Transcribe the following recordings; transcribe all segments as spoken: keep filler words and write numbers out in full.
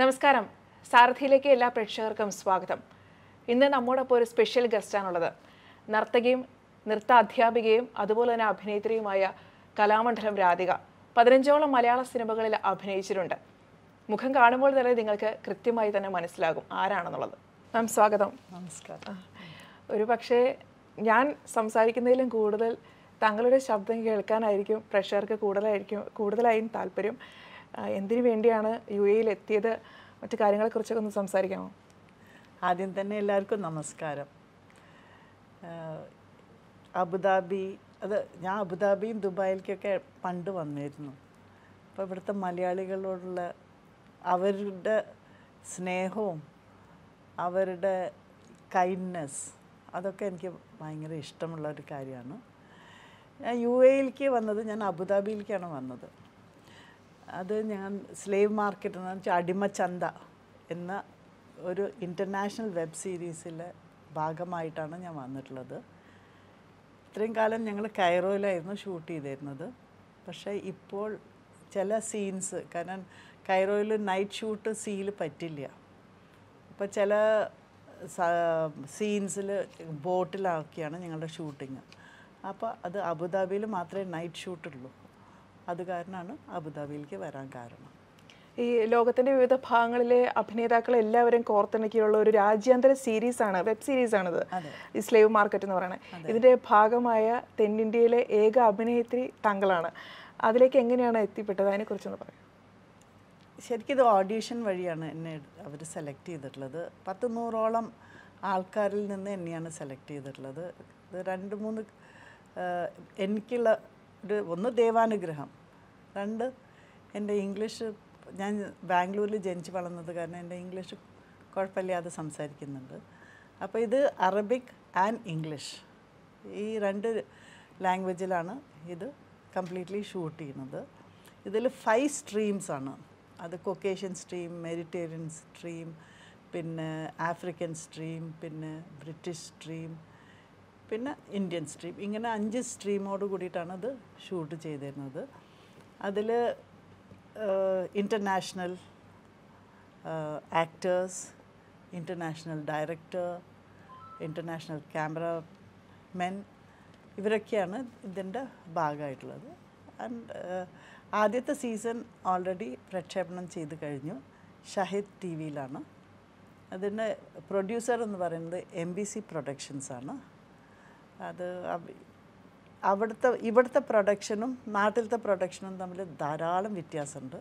നമസ്കാരം സാരഥിയിലേക്ക് എല്ലാ പ്രേക്ഷകർക്കും സ്വാഗതം ഇന്ന് നമ്മോടൊപ്പം ഒരു സ്പെഷ്യൽ ഗസ്റ്റ് ആണ് ഉള്ളത് നർത്തകിയും നൃത്ത അധ്യാപികയും അതുപോലെ തന്നെ അഭിനേത്രിയുമായ കലാമണ്ഡലം രാധിക പതിനഞ്ചോളം മലയാള സിനിമകളിൽ അഭിനയിച്ചിട്ടുണ്ട് മുഖം കാണുമ്പോൾ തന്നെ നിങ്ങൾക്ക് കൃത്യമായി തന്നെ മനസ്സിലാകും ആരാണെന്നുള്ളത് മാം സ്വാഗതം നമസ്കാരം ഒരുപക്ഷേ ഞാൻ സംസാരിക്കുന്നതിലും കൂടുതൽ താങ്കളുടെ ശബ്ദം കേൾക്കാനായിരിക്കും പ്രേക്ഷകർക്ക് കൂടുതലായിരിക്കും കൂടുതലായും താൽപര്യം എന്തിനു വേണ്ടിയാണ് യുഎയിൽ എത്തിയത് മറ്റു കാര്യങ്ങളെ കുറിച്ചൊക്കെ ഒന്ന് സംസാരിക്കാമോ ആദ്യം തന്നെ എല്ലാവർക്കും നമസ്കാരം അബുദാബി അത് ഞാൻ അബുദാബിയും ദുബായിലേക്കൊക്കെ പണ്ട് വന്നിരുന്നു അപ്പോൾ ഇവിടുത്തെ മലയാളികളോടുള്ള അവരുടെ സ്നേഹവും അവരുടെ കൈൻഡ്നെസ് അതൊക്കെ എനിക്ക് ഭയങ്കര ഇഷ്ടമുള്ള ഒരു കാര്യമാണ് ഞാൻ യു എയിലേക്ക് വന്നത് ഞാൻ അബുദാബിയിലേക്കാണ് വന്നത് അത് ഞാൻ സ്ലേവ് മാർക്കറ്റ് എന്ന് വെച്ചാൽ അടിമച്ചന്ത എന്ന ഒരു ഇൻ്റർനാഷണൽ വെബ് സീരീസിലെ ഭാഗമായിട്ടാണ് ഞാൻ വന്നിട്ടുള്ളത് ഇത്രയും കാലം ഞങ്ങൾ കൈറോയിലായിരുന്നു ഷൂട്ട് ചെയ്തിരുന്നത് പക്ഷേ ഇപ്പോൾ ചില സീൻസ് കാരണം കൈറോയിൽ നൈറ്റ് ഷൂട്ട് സീൽ പറ്റില്ല അപ്പോൾ ചില സീൻസിൽ ബോട്ടിലാക്കിയാണ് ഞങ്ങളുടെ ഷൂട്ടിങ് അപ്പോൾ അത് അബുദാബിയിൽ മാത്രമേ നൈറ്റ് ഷൂട്ടുള്ളൂ അത് കാരണമാണ് അബുദാബിയിലേക്ക് വരാൻ കാരണം ഈ ലോകത്തിൻ്റെ വിവിധ ഭാഗങ്ങളിലെ അഭിനേതാക്കൾ എല്ലാവരും കോർത്തിണക്കിയുള്ള ഒരു രാജ്യാന്തര സീരീസാണ് വെബ് സീരീസാണിത് ഈ സ്ലേവ് മാർക്കറ്റ് എന്ന് പറയുന്നത് ഇതിൻ്റെ ഭാഗമായ തെന്നിന്ത്യയിലെ ഏക അഭിനേത്രി താങ്കളാണ് അതിലേക്ക് എങ്ങനെയാണ് എത്തിപ്പെട്ടത് അതിനെക്കുറിച്ചൊന്ന് പറയാം ശരിക്കും ഇത് ഓഡീഷൻ വഴിയാണ് എന്നെ അവർ സെലക്ട് ചെയ്തിട്ടുള്ളത് പത്ത് നൂറോളം ആൾക്കാരിൽ നിന്ന് എന്നെയാണ് സെലക്ട് ചെയ്തിട്ടുള്ളത് ഇത് രണ്ട് മൂന്ന് എനിക്കുള്ള ഒരു ഒന്ന് ദേവാനുഗ്രഹം രണ്ട് എൻ്റെ ഇംഗ്ലീഷ് ഞാൻ ബാംഗ്ലൂരിൽ ജനിച്ച് വളർന്നത് കാരണം എൻ്റെ ഇംഗ്ലീഷ് കുഴപ്പമില്ലാതെ സംസാരിക്കുന്നുണ്ട് അപ്പോൾ ഇത് അറബിക് ആൻഡ് ഇംഗ്ലീഷ് ഈ രണ്ട് ലാംഗ്വേജിലാണ് ഇത് കംപ്ലീറ്റ്ലി ഷൂട്ട് ചെയ്യുന്നത് ഇതിൽ ഫൈവ് സ്ട്രീംസാണ് അത് കൊക്കേഷ്യൻ സ്ട്രീം മെഡിറ്റേറിയൻ സ്ട്രീം പിന്നെ ആഫ്രിക്കൻ സ്ട്രീം പിന്നെ ബ്രിട്ടീഷ് സ്ട്രീം പിന്നെ ഇന്ത്യൻ സ്ട്രീം ഇങ്ങനെ അഞ്ച് സ്ട്രീമോട് കൂടിയിട്ടാണ് ഇത് ഷൂട്ട് ചെയ്തിരുന്നത് അതിൽ international actors international director international camera men ഇവരൊക്കെയാണ് ഇതിൻ്റെ ഭാഗമായിട്ടുള്ളത് ആൻഡ് ആദ്യത്തെ സീസൺ ഓൾറെഡി പ്രക്ഷേപണം ചെയ്ത് കഴിഞ്ഞു ഷഹിദ് ടി വിയിലാണ് അതിൻ്റെ പ്രൊഡ്യൂസർ എന്ന് പറയുന്നത് എം ബി സി പ്രൊഡക്ഷൻസാണ് അത് അവിടുത്തെ ഇവിടുത്തെ പ്രൊഡക്ഷനും നാട്ടിലത്തെ പ്രൊഡക്ഷനും തമ്മിൽ ധാരാളം വ്യത്യാസമുണ്ട്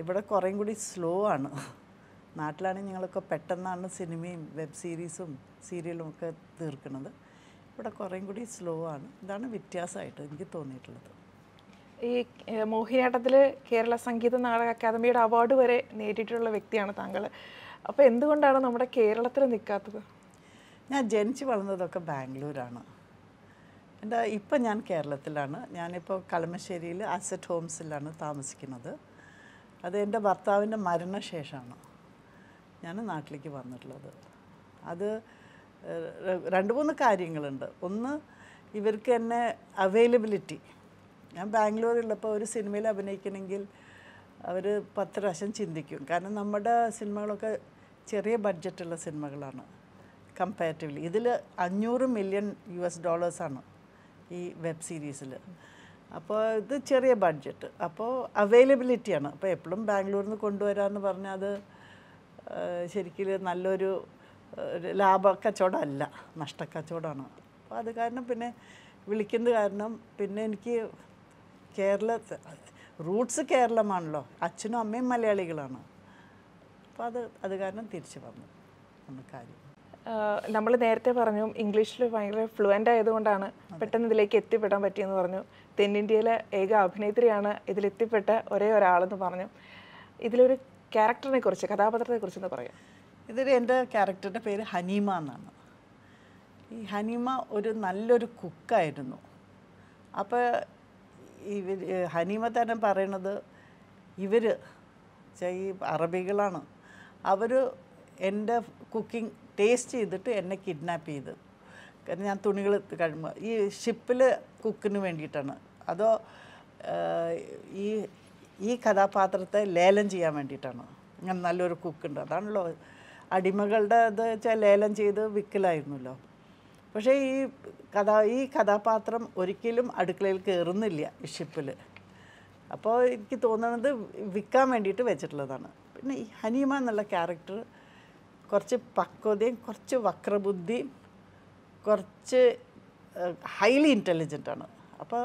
ഇവിടെ കുറേയും കൂടി സ്ലോ ആണ് നാട്ടിലാണെങ്കിൽ ഞങ്ങളൊക്കെ പെട്ടെന്നാണ് സിനിമയും വെബ് സീരീസും സീരിയലും ഒക്കെ തീർക്കുന്നത് ഇവിടെ കുറേയും കൂടി സ്ലോ ആണ് ഇതാണ് വ്യത്യാസമായിട്ട് എനിക്ക് തോന്നിയിട്ടുള്ളത് ഈ മോഹിനിയാട്ടത്തിൽ കേരള സംഗീത നാടക അക്കാദമിയുടെ അവാർഡ് വരെ നേടിയിട്ടുള്ള വ്യക്തിയാണ് താങ്കൾ അപ്പോൾ എന്തുകൊണ്ടാണ് നമ്മുടെ കേരളത്തിൽ നിൽക്കാത്തത് ഞാൻ ജനിച്ച് വളർന്നതൊക്കെ ബാംഗ്ലൂരാണ് എൻ്റെ ഇപ്പം ഞാൻ കേരളത്തിലാണ് ഞാനിപ്പോൾ കളമശ്ശേരിയിൽ അസറ്റ് ഹോംസിലാണ് താമസിക്കുന്നത് അത് എൻ്റെ ഭർത്താവിൻ്റെ മരണശേഷമാണ് ഞാൻ നാട്ടിലേക്ക് വന്നിട്ടുള്ളത് അത് രണ്ട് മൂന്ന് കാര്യങ്ങളുണ്ട് ഒന്ന് ഇവർക്ക് തന്നെ അവൈലബിലിറ്റി ഞാൻ ബാംഗ്ലൂരിലുള്ളപ്പോൾ ഒരു സിനിമയിൽ അഭിനയിക്കണമെങ്കിൽ അവർ പത്ത് പ്രാവശ്യം ചിന്തിക്കും കാരണം നമ്മുടെ സിനിമകളൊക്കെ ചെറിയ ബഡ്ജറ്റുള്ള സിനിമകളാണ് കമ്പാരിറ്റീവ്ലി ഇതിൽ അഞ്ഞൂറ് മില്യൺ യു എസ് ഡോളേഴ്സാണ് ഈ വെബ് സീരീസിൽ അപ്പോൾ ഇത് ചെറിയ ബഡ്ജറ്റ് അപ്പോൾ അവൈലബിലിറ്റിയാണ് അപ്പോൾ എപ്പോഴും ബാംഗ്ലൂരിൽ നിന്ന് കൊണ്ടുവരാമെന്ന് പറഞ്ഞാൽ അത് ശരിക്കും നല്ലൊരു ലാഭക്കച്ചവടമല്ല നഷ്ടക്കച്ചവടമാണ് അപ്പോൾ അത് കാരണം പിന്നെ വിളിക്കുന്നത് കാരണം പിന്നെ എനിക്ക് കേരള റൂട്ട്സ് കേരളമാണല്ലോ അച്ഛനും അമ്മയും മലയാളികളാണ് അപ്പോൾ അത് അത് കാരണം തിരിച്ചു വന്നു നമ്മുടെ കാര്യം നമ്മൾ നേരത്തെ പറഞ്ഞു ഇംഗ്ലീഷിൽ ഭയങ്കര ഫ്ലുവൻ്റ് ആയതുകൊണ്ടാണ് പെട്ടെന്ന് ഇതിലേക്ക് എത്തിപ്പെടാൻ പറ്റിയെന്ന് പറഞ്ഞു തെന്നിന്ത്യയിലെ ഏക അഭിനേത്രിയാണ് ഇതിലെത്തിപ്പെട്ട ഒരേ ഒരാളെന്ന് പറഞ്ഞു ഇതിലൊരു ക്യാരക്ടറിനെ കുറിച്ച് കഥാപാത്രത്തെ കുറിച്ചെന്ന് പറയാം ഇതിൽ എൻ്റെ ക്യാരക്ടറിൻ്റെ പേര് ഹനീമ എന്നാണ് ഈ ഹനീമ ഒരു നല്ലൊരു കുക്കായിരുന്നു അപ്പോൾ ഇവർ ഹനീമ തന്നെ പറയണത് ഇവർ ഈ അറബികളാണ് അവർ എൻ്റെ കുക്കിംഗ് ടേസ്റ്റ് ചെയ്തിട്ട് എന്നെ കിഡ്നാപ്പ് ചെയ്ത് കാരണം ഞാൻ തുണികൾ കഴിയുമ്പോൾ ഈ ഷിപ്പിൽ കുക്കിന് വേണ്ടിയിട്ടാണ് അതോ ഈ ഈ കഥാപാത്രത്തെ ലേലം ചെയ്യാൻ വേണ്ടിയിട്ടാണ് നല്ലൊരു കുക്ക് ഉണ്ട് അതാണല്ലോ അടിമകളുടെ അത് ലേലം ചെയ്ത് വിക്കലായിരുന്നല്ലോ പക്ഷേ ഈ കഥാ ഈ കഥാപാത്രം ഒരിക്കലും അടുക്കളയിൽ കയറുന്നില്ല ഷിപ്പിൽ അപ്പോൾ എനിക്ക് തോന്നുന്നത് വിൽക്കാൻ വേണ്ടിയിട്ട് വെച്ചിട്ടുള്ളതാണ് പിന്നെ ഈ ഹനീമ എന്നുള്ള ക്യാരക്ടർ കുറച്ച് പക്വതയും കുറച്ച് വക്രബുദ്ധിയും കുറച്ച് ഹൈലി ഇൻ്റലിജൻ്റ് ആണ് അപ്പോൾ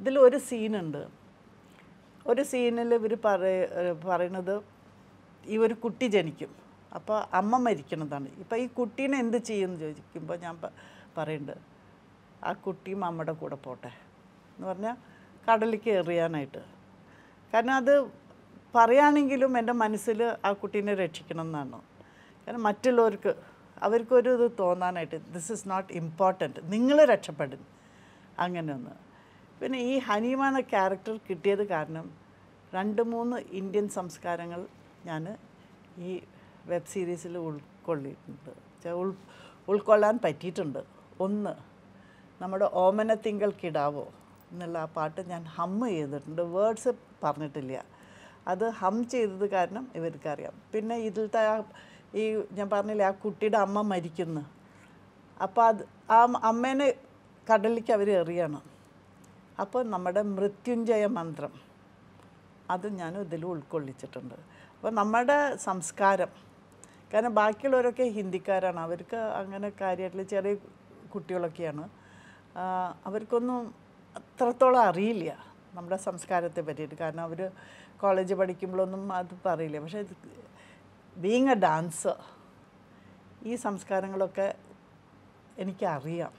ഇതിൽ ഒരു സീനുണ്ട് ഒരു സീനിൽ ഇവർ പറയുന്നത് ഈ ഒരു കുട്ടി ജനിക്കും അപ്പോൾ അമ്മ മരിക്കുന്നതാണ് ഇപ്പോൾ ഈ കുട്ടീനെ എന്ത് ചെയ്യുമെന്ന് ചോദിക്കുമ്പോൾ ഞാൻ പറയുന്നുണ്ട് ആ കുട്ടിയും അമ്മയുടെ കൂടെ പോട്ടെ എന്ന് പറഞ്ഞാൽ കടലിലേക്ക് എറിയാനായിട്ട് കാരണം അത് പറയുകയാണെങ്കിലും എൻ്റെ മനസ്സിൽ ആ കുട്ടീനെ രക്ഷിക്കണം എന്നാണ് കാരണം മറ്റുള്ളവർക്ക് അവർക്കൊരു ഇത് തോന്നാനായിട്ട് ദിസ് ഈസ് നോട്ട് ഇമ്പോർട്ടൻറ്റ് നിങ്ങൾ രക്ഷപ്പെടും അങ്ങനെയൊന്ന് പിന്നെ ഈ ഹനീമ എന്ന ക്യാരക്ടർ കിട്ടിയത് കാരണം രണ്ട് മൂന്ന് ഇന്ത്യൻ സംസ്കാരങ്ങൾ ഞാൻ ഈ വെബ് സീരീസിൽ ഉൾക്കൊള്ളിയിട്ടുണ്ട് ഉൾ ഉൾക്കൊള്ളാൻ പറ്റിയിട്ടുണ്ട് ഒന്ന് നമ്മുടെ ഓമനത്തിങ്കൽ കിടാവോ എന്നുള്ള ആ പാട്ട് ഞാൻ ഹമ്മ് ചെയ്തിട്ടുണ്ട് വേർഡ്സ് പറഞ്ഞിട്ടില്ല അത് ഹം ചെയ്തത് കാരണം ഇവർക്കറിയാം പിന്നെ ഇതിലത്തെ ആ ഈ ഞാൻ പറഞ്ഞില്ലേ ആ കുട്ടിയുടെ അമ്മ മരിക്കുന്നു അപ്പോൾ അത് ആ അമ്മേനെ കടലിലേക്ക് അവർ എറിയണം അപ്പോൾ നമ്മുടെ മൃത്യുഞ്ജയ മന്ത്രം അത് ഞാൻ ഇതിൽ ഉൾക്കൊള്ളിച്ചിട്ടുണ്ട് അപ്പോൾ നമ്മുടെ സംസ്കാരം കാരണം ബാക്കിയുള്ളവരൊക്കെ ഹിന്ദിക്കാരാണ് അവർക്ക് അങ്ങനെ കാര്യമായിട്ടുള്ള ചെറിയ കുട്ടികളൊക്കെയാണ് അവർക്കൊന്നും അത്രത്തോളം അറിയില്ല നമ്മുടെ സംസ്കാരത്തെ പറ്റിയിട്ട് കാരണം അവർ കോളേജ് പഠിക്കുമ്പോഴൊന്നും അത് പറയില്ല പക്ഷേ ബീങ് എ ഡാൻസർ ഈ സംസ്കാരങ്ങളൊക്കെ എനിക്കറിയാം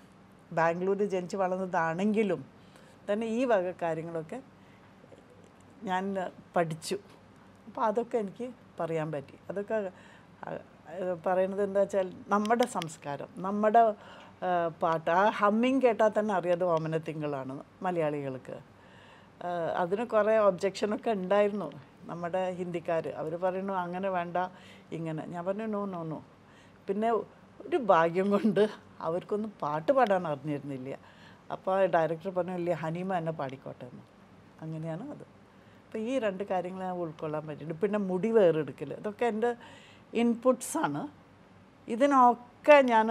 ബാംഗ്ലൂരിൽ ജനിച്ച് വളർന്നതാണെങ്കിലും തന്നെ ഈ വക കാര്യങ്ങളൊക്കെ ഞാൻ പഠിച്ചു അപ്പോൾ അതൊക്കെ എനിക്ക് പറയാൻ പറ്റി അതൊക്കെ പറയണത് എന്താ വെച്ചാൽ നമ്മുടെ സംസ്കാരം നമ്മുടെ പാട്ട് ആ ഹമ്മിങ് കേട്ടാൽ തന്നെ അറിയാതെ ഓമന തിങ്കളാണ് മലയാളികൾക്ക് അതിന് കുറേ ഒബ്ജക്ഷനൊക്കെ ഉണ്ടായിരുന്നു നമ്മുടെ ഹിന്ദിക്കാർ അവർ പറയുന്നു അങ്ങനെ വേണ്ട ഇങ്ങനെ ഞാൻ പറഞ്ഞു നോ നോ നോ പിന്നെ ഒരു ഭാഗ്യം കൊണ്ട് അവർക്കൊന്നും പാട്ട് പാടാൻ അറിഞ്ഞിരുന്നില്ല അപ്പോൾ ഡയറക്ടർ പറഞ്ഞു ഇല്ല ഹനീമ എന്നെ പാടിക്കോട്ടെ എന്ന് അങ്ങനെയാണ് അത് അപ്പോൾ ഈ രണ്ട് കാര്യങ്ങൾ ഞാൻ ഉൾക്കൊള്ളാൻ പറ്റിയിട്ടുണ്ട് പിന്നെ മുടി വേറെടുക്കൽ ഇതൊക്കെ എൻ്റെ ഇൻപുട്സാണ് ഇതിനൊക്കെ ഞാൻ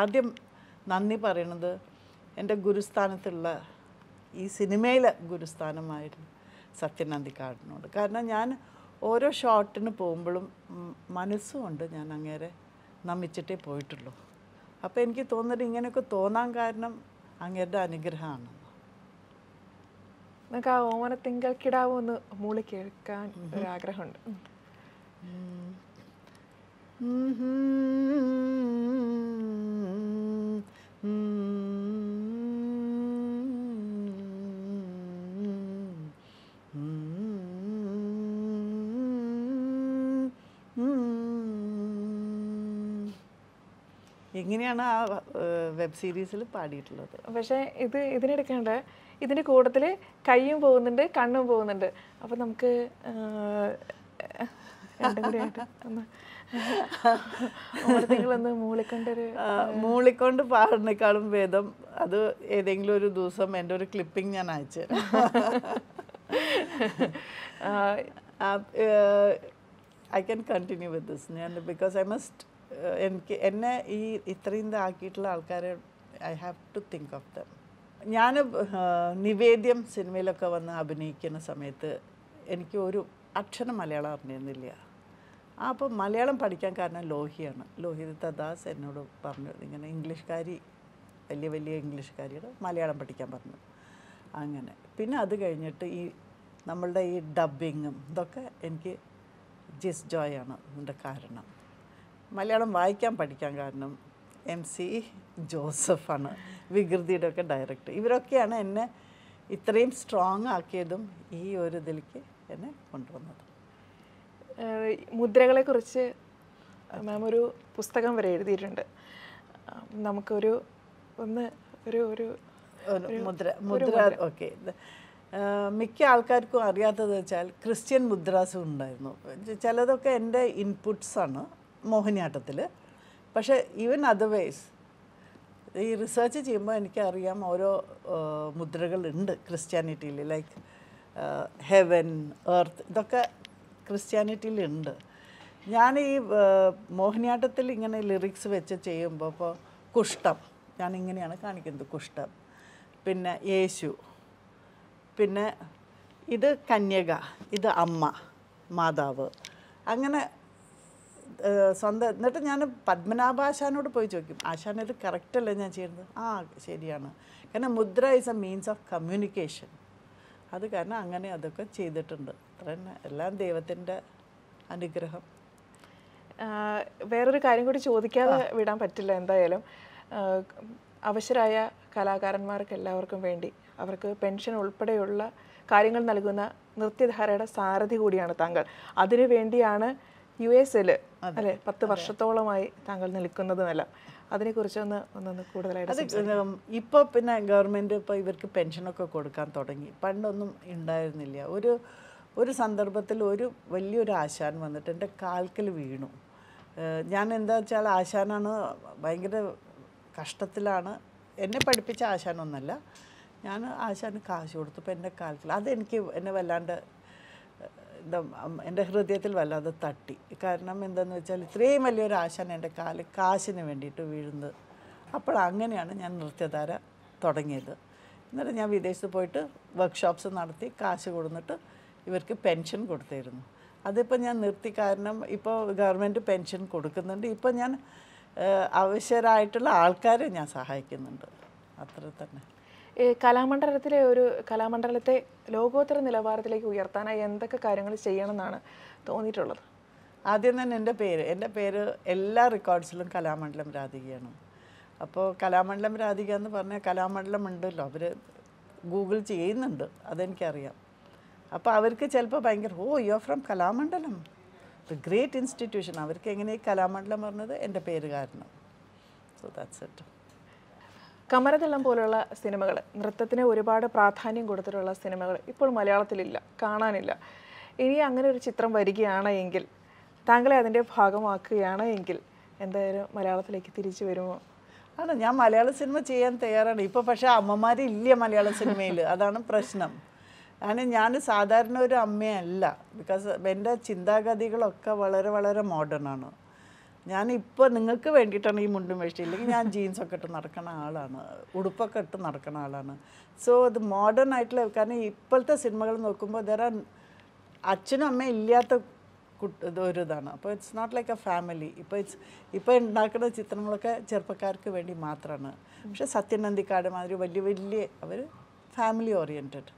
ആദ്യം നന്ദി പറയണത് എൻ്റെ ഗുരുസ്ഥാനത്തുള്ള ഈ സിനിമയിലെ ഗുരുസ്ഥാനമായിരുന്നു സത്യനന്ദിക്കാടിനോട് കാരണം ഞാൻ ഓരോ ഷോട്ടിന് പോകുമ്പോഴും മനസ്സുകൊണ്ട് ഞാൻ അങ്ങേരെ നമിച്ചിട്ടേ പോയിട്ടുള്ളൂ അപ്പോൾ എനിക്ക് തോന്നുന്നത് ഇങ്ങനെയൊക്കെ തോന്നാൻ കാരണം അങ്ങേരുടെ അനുഗ്രഹമാണ് നമുക്ക് ആ ഓമനത്തിങ്കൽ കിടാവോ ഒന്ന് മൂളി കേൾക്കാൻ ഒരാഗ്രഹമുണ്ട് ഇങ്ങനെയാണ് ആ വെബ് സീരീസിൽ പാടിയിട്ടുള്ളത് പക്ഷേ ഇത് ഇതിനെടുക്കേണ്ട ഇതിൻ്റെ കൂട്ടത്തിൽ കൈയും പോകുന്നുണ്ട് കണ്ണും പോകുന്നുണ്ട് അപ്പം നമുക്ക് നിങ്ങളൊന്ന് മൂളിക്കൊണ്ടൊരു മൂളിക്കൊണ്ട് പാടുന്നേക്കാളും ഭേദം അത് ഏതെങ്കിലും ഒരു ദിവസം എൻ്റെ ഒരു ക്ലിപ്പിംഗ് ഞാൻ അയച്ചു I can continue with this ഞാൻ ബിക്കോസ് ഐ മസ്റ്റ് എനിക്ക് എന്നെ ഈ ഇത്രയും ഇതാക്കിയിട്ടുള്ള ആൾക്കാരെ I have to think of them ഞാൻ നിവേദ്യം സിനിമയിലൊക്കെ വന്ന് അഭിനയിക്കുന്ന സമയത്ത് എനിക്ക് ഒരു അക്ഷരം മലയാളം അറിഞ്ഞിരുന്നില്ല ആ അപ്പോൾ മലയാളം പഠിക്കാൻ കാരണം ലോഹിയാണ് ലോഹിത ദാസ് എന്നോട് പറഞ്ഞു ഇങ്ങനെ ഇംഗ്ലീഷ്കാരി വലിയ വലിയ ഇംഗ്ലീഷ്കാരിയുടെ മലയാളം പഠിക്കാൻ പറഞ്ഞു അങ്ങനെ പിന്നെ അത് കഴിഞ്ഞിട്ട് ഈ നമ്മളുടെ ഈ ഡബ്ബിങ്ങും ഇതൊക്കെ എനിക്ക് ജിസ് ജോയ് ആണ് ഇതിൻ്റെ കാരണം മലയാളം വായിക്കാൻ പഠിക്കാൻ കാരണം എം സി ജോസഫാണ് വികൃതിയുടെ ഒക്കെ ഡയറക്ടർ ഇവരൊക്കെയാണ് എന്നെ ഇത്രയും സ്ട്രോങ് ആക്കിയതും ഈ ഒരു ഇതിലേക്ക് എന്നെ കൊണ്ടുവന്നതും മുദ്രകളെക്കുറിച്ച് മാം ഒരു പുസ്തകം വരെ എഴുതിയിട്ടുണ്ട് നമുക്കൊരു ഒന്ന് ഒരു ഒരു മുദ്ര മുദ്ര ഓക്കെ മിക്ക ആൾക്കാർക്കും അറിയാത്തതെന്ന് വെച്ചാൽ ക്രിസ്ത്യൻ മുദ്രാസും ഉണ്ടായിരുന്നു ചിലതൊക്കെ എൻ്റെ ഇൻപുട്സാണ് മോഹിനിയാട്ടത്തിൽ പക്ഷേ ഈവൻ അതർവൈസ് ഈ റിസർച്ച് ചെയ്യുമ്പോൾ എനിക്കറിയാം ഓരോ മുദ്രകളുണ്ട് ക്രിസ്ത്യാനിറ്റിയിൽ ലൈക്ക് ഹെവൻ എർത്ത് ഇതൊക്കെ Christianity Lind. Yanni Mohiniyathathile and lyrics which a chamber pushed up, Yanning and Yanakanic in the pushed up. Pinna Yesu Pinna either Kanyaga, either Amma, Madava. I'm gonna Sonda Natanana Padmanabha Ashaan would poach him. Ashaan is a character legend. Ah, Shadiana. Can a mudra is a means of communication. That's why I'm going to go to the house. I'm going to go to the house. I think Ipop in a government pension of Kodakantotangi, Pandonum in Diarnilia. Would you would a Sandarbatal or you value Ashan when the tender calcul vino? Jan in the Chal Ashanana, Bangada Castatilana, any partipicha Ashan on the la Yana Ashan Kashur to Penda calcul. Other in Kiv and Valanda the Endahrudil Vala the thirty. Karnam in the Nuchal three million Ashan and a Kali Kash in a windy to weed the അപ്പോൾ അങ്ങനെയാണ് ഞാൻ നൃത്തധാര തുടങ്ങിയത്. എന്നിട്ട് ഞാൻ വിദേശത്ത് പോയിട്ട് workshops നടത്തി കാശ് കൊടുന്നിട്ട് ഇവർക്ക് പെൻഷൻ കൊടുത്തിരുന്നു. അതിപ്പോൾ ഞാൻ നിർത്തി കാരണം ഇപ്പോൾ ഗവൺമെന്റ് പെൻഷൻ കൊടുക്കുന്നുണ്ട്. ഇപ്പോൾ ഞാൻ ആവശ്യരായിട്ടുള്ള ആൾക്കാരെ ഞാൻ സഹായിക്കുന്നുണ്ട്. അത്ര തന്നെ. ഈ കലാമണ്ഡലത്തിലെ ഒരു കലാമണ്ഡലത്തെ ലോകോത്തര നിലവാരത്തിലേക്ക് ഉയർത്താനായി എന്തൊക്കെ കാര്യങ്ങൾ ചെയ്യണമെന്നാണ് തോന്നിയിട്ടുള്ളത്. ആദ്യം തന്നെ എൻ്റെ പേര് എൻ്റെ പേര് എല്ലാ റെക്കോർഡ്സിലും Kalamandalam രാധികയാണ്. So, Kalamandalam Radhika ennu parnja Kalamandalam undallo avaru Google cheyyunnundu adu enikku ariyam appo avarku chelappo bhayangar oh you are from Kalamandalam the great institution avarku engane Kalamandalam varnathu ende peru kaaranam so that's it Kamarathalam polella cinemagal nrithathine orupaadu pradhanam koduthirulla cinemagal ippol malayalamil illa kaananilla ini angane oru chitram varigiyana engil thangale adinte bhagamakkiyana engil endayum malayalamilekku tirichu varumo I don't know Malayalam cinema and there and Ipopasha, Mamari, Lia Malayalam cinema, Adana Prashnam. And in Yanis Adar no Amela, because Benda Chindaga di Gloka Valera Valera modernano. Yanipa Ningaka went it on Mundumashi, jeans or Katanarkanalana, Udupa Katanarkanalana. So the modern nightlife can Ipalta cinema Nokumba, there are Achina Meliata. It's not like a family. Now, it's not like a family oriented.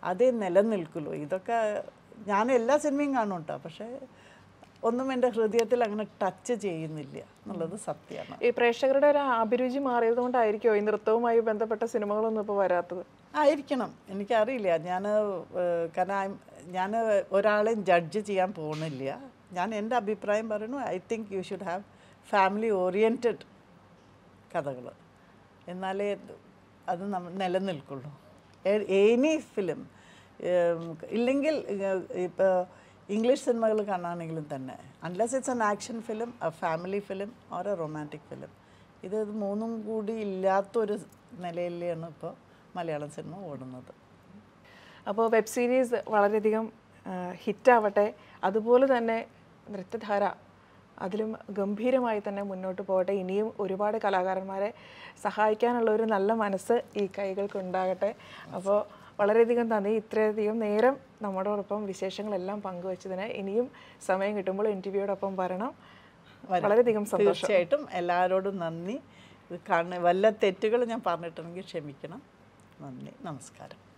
That's why I'm not going to touch I think you should have family oriented kathakal. Ennale adu nilanilkollu. Any film, illengil ipo English cinemagal kaananengilum thanne. Unless it's an action film, a family film, or a romantic film. Idu moonum koodi illatha oru nilayilana ipo Malayalam cinema odunnathu. Appo web series valaredigam hit avate adupole thanne nrittathara adilum gambheeramayi thanne munnottu povate iniyum oru paadu kalakaranmare sahayikkanulla oru nalla manassu ee kaigalkku undagate appo valaredigam thanne ithreyadiyam neram nammodoppam visheshangal ellam pangu vechadine iniyum samayam kittumbol interview odoppam varanam valaredigam santosham thirchayathum ellarodum nanni idu kanna valla tettugal njan parnittanengil shemikkana nanni namaskaram